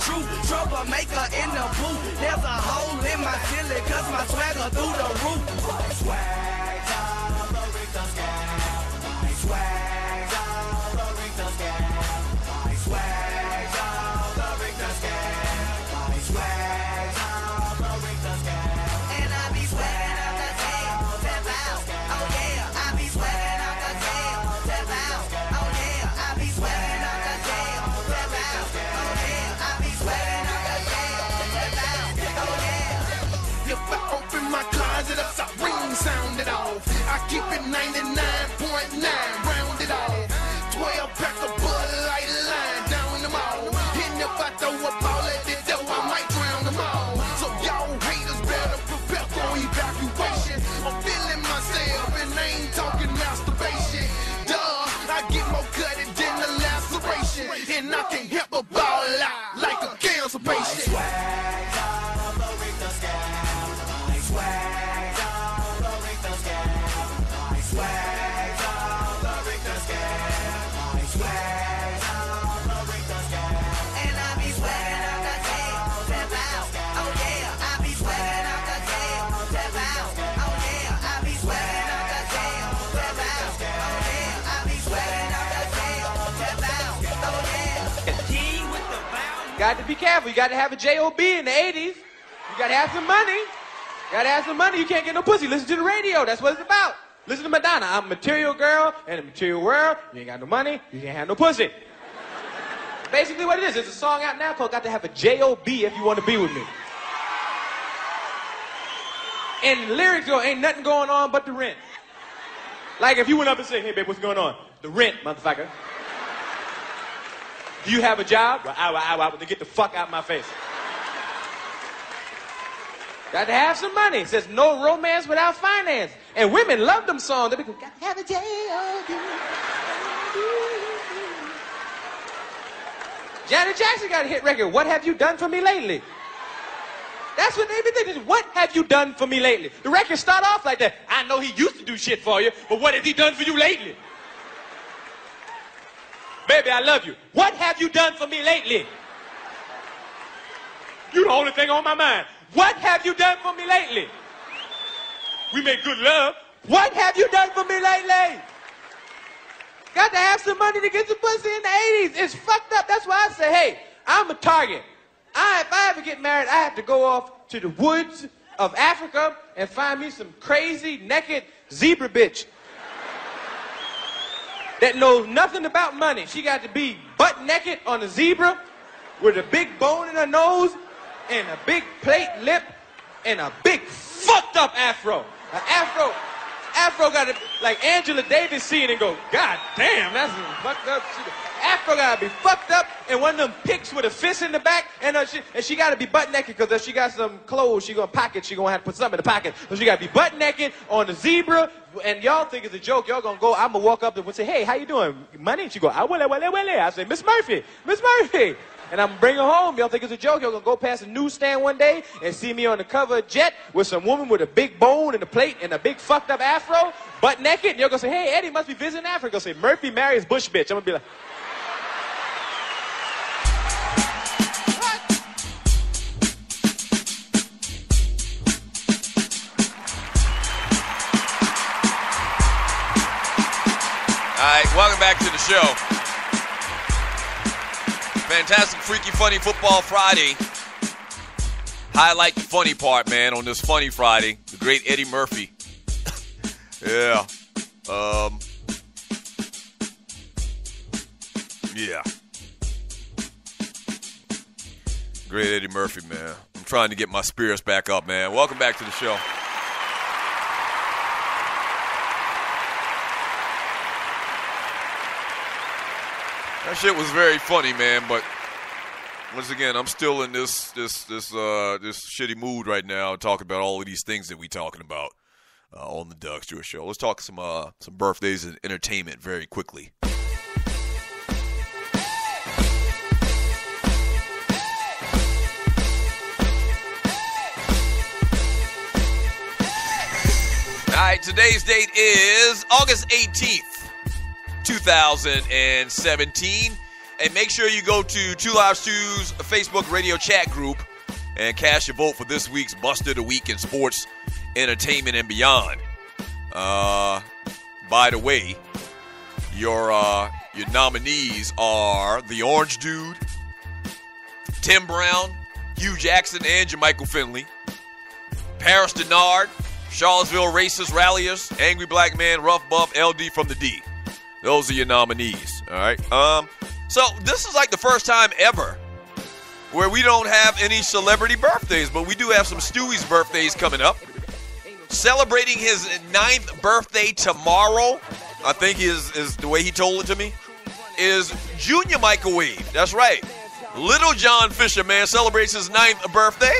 true troublemaker in the booth. There's a hole in my ceiling cause my swagger through the roof. Swag's all over Richter scale. Swag's all over Richter scale. Swag's all over Richter scale. Swag's all over Richter scale. And I be swagging out the tail, tap out, oh yeah. I be swagging out the tail, tap out, oh yeah. I be swagging out the tail, tap out, oh yeah. I be swagging out the tail, tap out, oh yeah. If I open my closet up, I ring sound it off. I keep it 99.9. And I can help a ball out like a cancer patient. Got to be careful. You got to have a job in the 80s. You got to have some money. You got to have some money. You can't get no pussy. Listen to the radio. That's what it's about. Listen to Madonna. I'm a material girl in a material world. You ain't got no money. You can't have no pussy. Basically what it is. There's a song out now called Got to Have a Job If You Want to Be With Me. And the lyrics go, ain't nothing going on but the rent. Like if you went up and said, hey, babe, what's going on? The rent, motherfucker. Do you have a job? Well, I would get the fuck out of my face. Got to have some money. It says no romance without finance. And women love them songs. They be like, got to have a job. Janet Jackson got a hit record. What have you done for me lately? That's what they be thinking. What have you done for me lately? The records start off like that. I know he used to do shit for you, but what has he done for you lately? Baby, I love you. What have you done for me lately? You're the only thing on my mind. What have you done for me lately? We make good love. What have you done for me lately? Got to have some money to get some pussy in the 80s. It's fucked up. That's why I say, hey, I'm a target. If I ever get married, I have to go off to the woods of Africa and find me some crazy, naked zebra bitch. That knows nothing about money. She got to be butt naked on a zebra with a big bone in her nose and a big plate lip and a big fucked up afro. An afro got to be like Angela Davis seeing and go, God damn, that's some fucked up shit. Afro got to be fucked up and one of them pics with a fist in the back and she got to be butt naked because if she got some clothes, she going to pocket, she going to have to put something in the pocket. So she got to be butt naked on the zebra and y'all think it's a joke. Y'all going to go, I'm going to walk up and say, hey, how you doing? Money? And she go, I will. I say, Miss Murphy. And I'm going to bring her home. Y'all think it's a joke. Y'all going to go past a newsstand one day and see me on the cover of Jet with some woman with a big bone and a plate and a big fucked up afro, butt naked. And y'all going to say, hey, Eddie must be visiting Africa. You're going to say, Murphy marries Bush bitch. I'm going to be like, all right, welcome back to the show. Fantastic, freaky, funny football Friday. Highlight the funny part, man, on this funny Friday. The great Eddie Murphy. Yeah. Yeah. Great Eddie Murphy, man. I'm trying to get my spirits back up, man. Welcome back to the show. That shit was very funny, man, but once again, I'm still in this shitty mood right now talking about all of these things that we talking about on the Doug Stewart Show. Let's talk some birthdays and entertainment very quickly. All right, today's date is August 18th. 2017 And make sure you go to Two Live Shoes Facebook radio chat group and cast your vote for this week's Buster of the Week in sports, entertainment, and beyond. By the way, your nominees are the Orange Dude, Tim Brown, Hugh Jackson, and Jermichael Finley. Paris Denard, Charlottesville Racist Ralliers, Angry Black Man, Rough Buff, LD from the D. Those are your nominees, all right? So this is like the first time ever where we don't have any celebrity birthdays, but we do have some Stewie's birthdays coming up. Celebrating his 9th birthday tomorrow, I think is the way he told it to me, is Junior Microwave. That's right. Little John Fisher, man, celebrates his 9th birthday.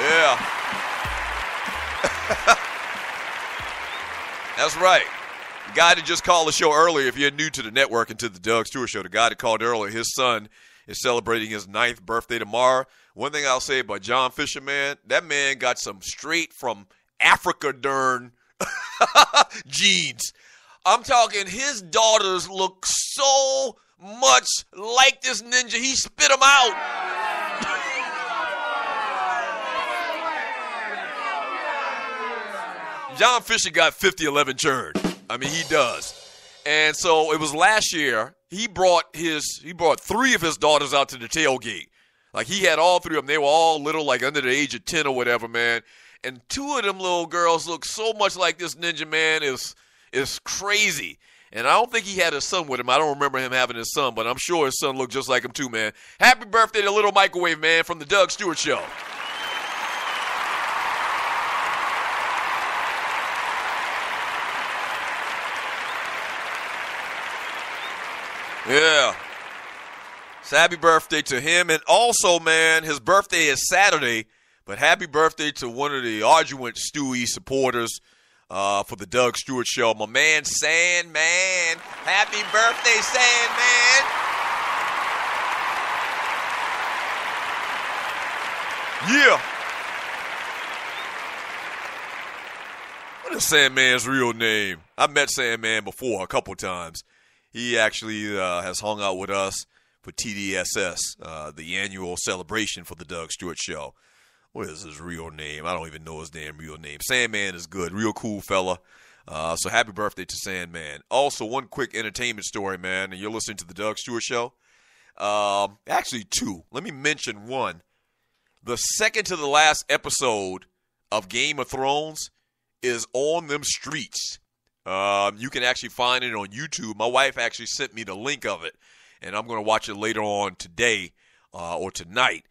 Yeah. That's right. The guy that just called the show earlier, if you're new to the network and to the Doug Stewart Show, the guy that called earlier, his son is celebrating his 9th birthday tomorrow. One thing I'll say about John Fisher, man, that man got some straight from Africa darn genes. I'm talking his daughters look so much like this ninja, he spit them out. John Fisher got 5011 churned. I mean, he does. And so it was last year, he brought three of his daughters out to the tailgate. Like, he had all three of them. They were all little, like under the age of 10 or whatever, man. And two of them little girls look so much like this ninja, man. It's crazy. And I don't think he had his son with him. I don't remember him having his son, but I'm sure his son looked just like him too, man. Happy birthday to Little Microwave, man, from the Doug Stewart Show. Yeah. So happy birthday to him. And also, man, his birthday is Saturday, but happy birthday to one of the arduous Stewie supporters for the Doug Stewart Show, my man Sandman. Happy birthday, Sandman. Yeah. What is Sandman's real name? I met Sandman before a couple times. He actually has hung out with us for TDSS, the annual celebration for the Doug Stewart Show. What is his real name? I don't even know his damn real name. Sandman is good. Real cool fella. So happy birthday to Sandman. Also, one quick entertainment story, man. And you're listening to the Doug Stewart Show. Actually, two. Let me mention one. The second to the last episode of Game of Thrones is on them streets. You can actually find it on YouTube. My wife actually sent me the link of it, and I'm going to watch it later on today or tonight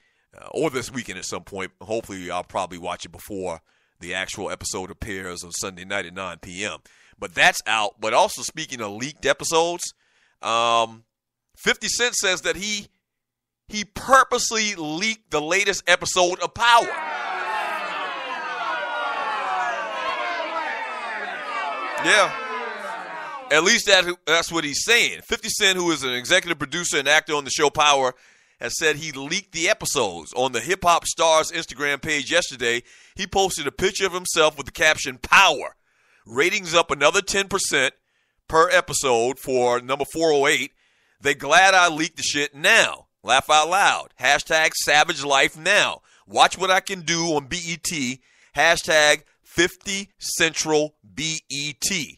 or this weekend at some point. Hopefully, I'll probably watch it before the actual episode appears on Sunday night at 9 p.m. But that's out. But also, speaking of leaked episodes, 50 Cent says that he purposely leaked the latest episode of Power. Yeah, at least that's what he's saying. 50 Cent, who is an executive producer and actor on the show Power, has said he leaked the episodes. On the Hip Hop Starz Instagram page yesterday, he posted a picture of himself with the caption, Power. Ratings up another 10% per episode for number 408. They glad I leaked the shit now. Laugh out loud. Hashtag Savage Life now. Watch what I can do on BET. Hashtag 50 Central BET. It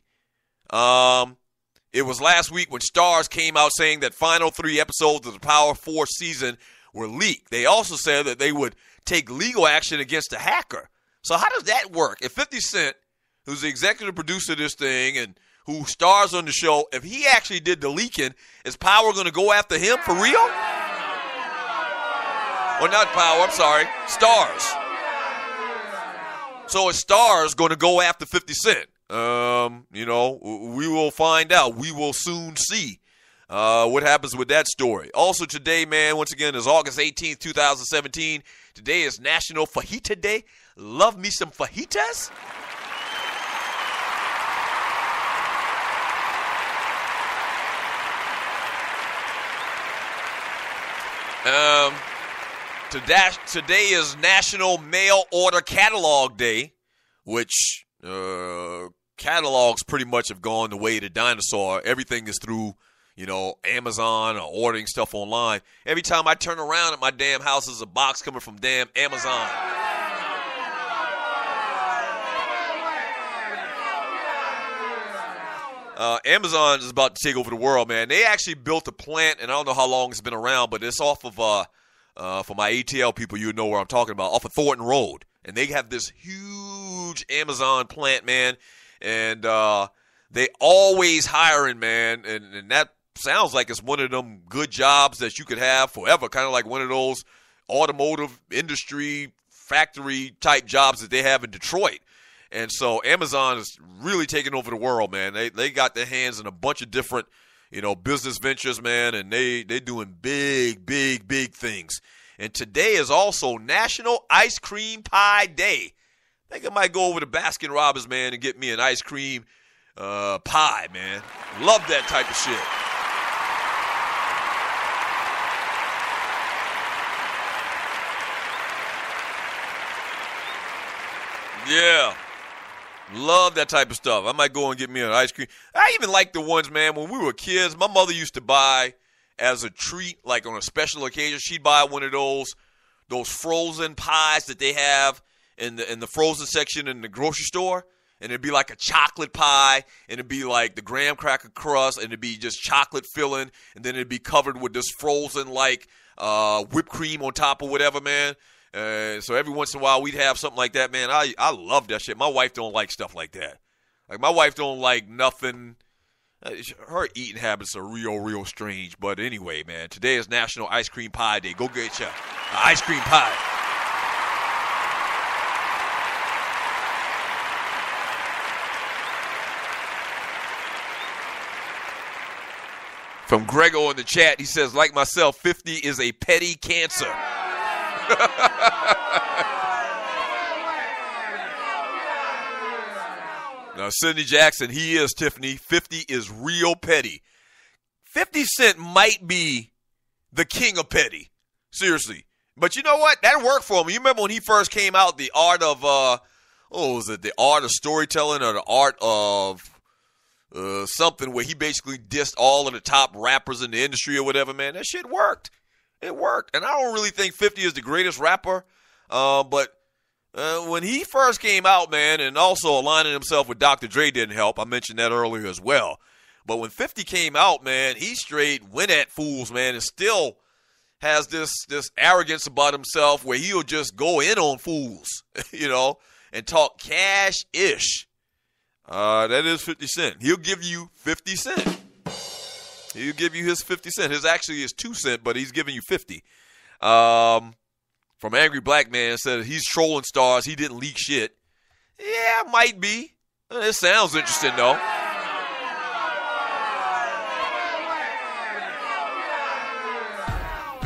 was last week when Starz came out saying that final three episodes of the Power 4 season were leaked. They also said that they would take legal action against the hacker. So how does that work? If 50 Cent, who's the executive producer of this thing and who stars on the show, if he actually did the leaking, is Power going to go after him for real? Or not Power, I'm sorry, Starz. So is Starz going to go after 50 Cent? You know, we will find out. We will soon see what happens with that story. Also today, man, once again, is August 18th, 2017. Today is National Fajita Day. Love me some fajitas. Today is National Mail Order Catalog Day, which catalogs pretty much have gone the way of the dinosaur. Everything is through, you know, Amazon or ordering stuff online. Every time I turn around at my damn house, there's a box coming from damn Amazon. Amazon is about to take over the world, man. They actually built a plant, and I don't know how long it's been around, but it's off of, for my ATL people, you know where I'm talking about, off of Thornton Road. And they have this huge Amazon plant, man, and they always hiring, man, and that sounds like it's one of them good jobs that you could have forever, kind of like one of those automotive industry factory-type jobs that they have in Detroit. And so Amazon is really taking over the world, man. They got their hands in a bunch of different, you know, business ventures, man, and they doing big, big, big things. And today is also National Ice Cream Pie Day. I think I might go over to Baskin Robbins, man, and get me an ice cream pie, man. Love that type of shit. Yeah. Love that type of stuff. I might go and get me an ice cream. I even like the ones, man, when we were kids, my mother used to buy as a treat, like on a special occasion, she'd buy one of those frozen pies that they have in the frozen section in the grocery store. And it'd be like a chocolate pie, and it'd be like the graham cracker crust, and it'd be just chocolate filling, and then it'd be covered with this frozen, like, whipped cream on top or whatever, man. So every once in a while we'd have something like that, man. I love that shit. My wife don't like stuff like that. Like, my wife don't like nothing. Her eating habits are real, real strange. But anyway, man, today is National Ice Cream Pie Day. Go get your ice cream pie. From Grego in the chat, he says, like myself, 50 is a petty cancer. Now, Sidney Jackson, he is, Tiffany. 50 is real petty. 50 Cent might be the king of petty. Seriously. But you know what? That worked for him. You remember when he first came out, the art of, the art of storytelling or the art of something, where he basically dissed all of the top rappers in the industry or whatever, man. That shit worked. It worked. And I don't really think 50 is the greatest rapper, but when he first came out, man, and also aligning himself with Dr. Dre didn't help. I mentioned that earlier as well. But when 50 came out, man, he straight went at fools, man, and still has this arrogance about himself where he'll just go in on fools, you know, and talk cash-ish. That is 50 Cent. He'll give you 50 Cent. He'll give you his 50 Cent. His actually is 2 cent, but he's giving you 50. From Angry Black Man said he's trolling Starz. He didn't leak shit. Yeah, might be. It sounds interesting, though.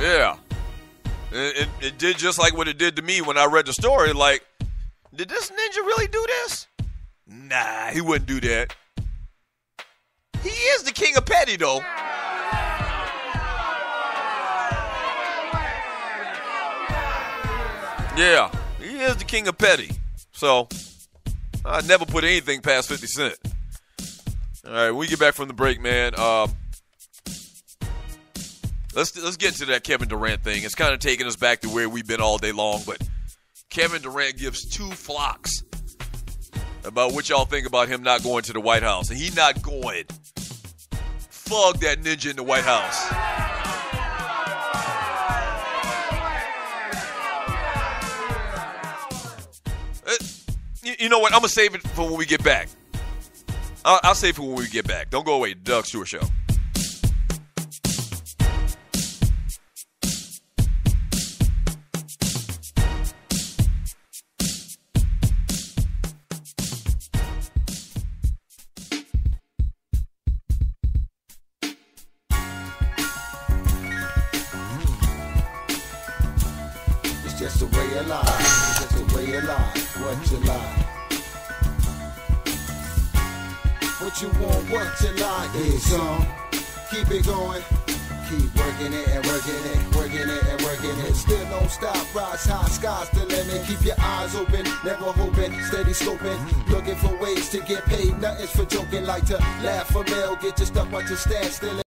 Yeah. It did just like what it did to me when I read the story. Like, did this ninja really do this? Nah, he wouldn't do that. He is the king of petty, though. Yeah, he is the king of petty. So, I never put anything past 50 Cent. All right, when we get back from the break, man, let's get to that Kevin Durant thing. It's kind of taking us back to where we've been all day long, but Kevin Durant gives two flocks about what y'all think about him not going to the White House. And he not going. Fuck that ninja in the White House. You know what? I'm going to save it for when we get back. I'll save it for when we get back. Don't go away. Doug Stewart Show. It's just a way of life. It's just a way of life. What you like? What you want, what you like is on. Keep it going. Keep working it and working it, working it and working it. still don't stop. Rise high, sky's the limit. Keep your eyes open, never hoping, steady scoping. Looking for ways to get paid, nothing's for joking. Like to laugh for mail, get your stuff out your stand still.